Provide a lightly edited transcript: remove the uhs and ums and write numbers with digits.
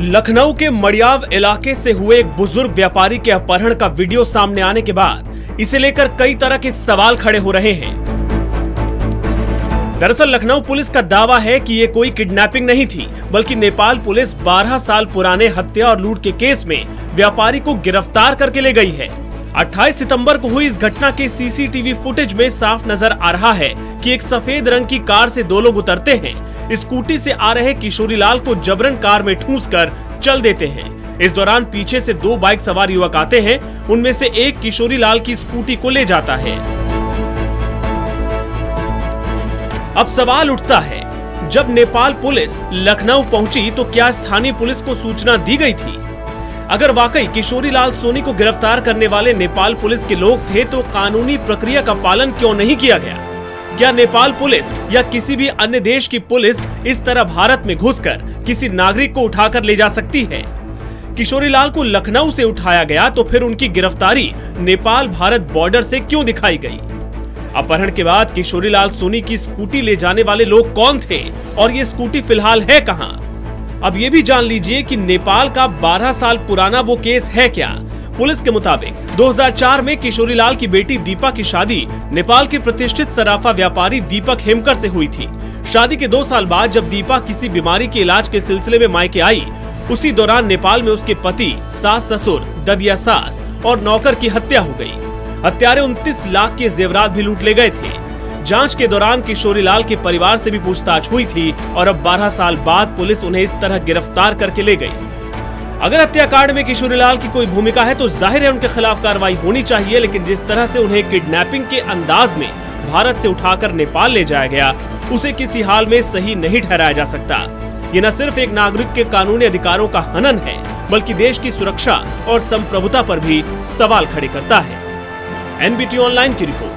लखनऊ के मड़ियांव इलाके से हुए एक बुजुर्ग व्यापारी के अपहरण का वीडियो सामने आने के बाद इसे लेकर कई तरह के सवाल खड़े हो रहे हैं। दरअसल लखनऊ पुलिस का दावा है कि ये कोई किडनैपिंग नहीं थी, बल्कि नेपाल पुलिस 12 साल पुराने हत्या और लूट के केस में व्यापारी को गिरफ्तार करके ले गई है। 28 सितंबर को हुई इस घटना के सीसीटीवी फुटेज में साफ नजर आ रहा है कि एक सफेद रंग की कार से दो लोग उतरते हैं, स्कूटी से आ रहे किशोरीलाल को जबरन कार में ठूंसकर चल देते हैं। इस दौरान पीछे से दो बाइक सवार युवक आते हैं, उनमें से एक किशोरीलाल की स्कूटी को ले जाता है। अब सवाल उठता है, जब नेपाल पुलिस लखनऊ पहुंची तो क्या स्थानीय पुलिस को सूचना दी गई थी? अगर वाकई किशोरीलाल सोनी को गिरफ्तार करने वाले नेपाल पुलिस के लोग थे तो कानूनी प्रक्रिया का पालन क्यों नहीं किया गया? क्या नेपाल पुलिस या किसी भी अन्य देश की पुलिस इस तरह भारत में घुसकर किसी नागरिक को उठाकर ले जा सकती है? किशोरीलाल को लखनऊ से उठाया गया तो फिर उनकी गिरफ्तारी नेपाल भारत बॉर्डर से क्यों दिखाई गई? अपहरण के बाद किशोरीलाल सोनी की स्कूटी ले जाने वाले लोग कौन थे और ये स्कूटी फिलहाल है कहाँ? अब ये भी जान लीजिए कि नेपाल का 12 साल पुराना वो केस है क्या। पुलिस के मुताबिक 2004 में किशोरीलाल की बेटी दीपा की शादी नेपाल के प्रतिष्ठित सराफा व्यापारी दीपक हेमकर से हुई थी। शादी के 2 साल बाद जब दीपा किसी बीमारी के इलाज के सिलसिले में मायके आई, उसी दौरान नेपाल में उसके पति, सास ससुर, ददिया सास और नौकर की हत्या हो गयी। हत्यारे 29 लाख के जेवरात भी लूट ले गए थे। जांच के दौरान किशोरीलाल के परिवार से भी पूछताछ हुई थी और अब 12 साल बाद पुलिस उन्हें इस तरह गिरफ्तार करके ले गई। अगर हत्याकांड में किशोरीलाल की कोई भूमिका है तो जाहिर है उनके खिलाफ कार्रवाई होनी चाहिए, लेकिन जिस तरह से उन्हें किडनैपिंग के अंदाज में भारत से उठाकर नेपाल ले जाया गया उसे किसी हाल में सही नहीं ठहराया जा सकता। ये न सिर्फ एक नागरिक के कानूनी अधिकारों का हनन है, बल्कि देश की सुरक्षा और संप्रभुता पर भी सवाल खड़े करता है। एनबीटी ऑनलाइन की रिपोर्ट।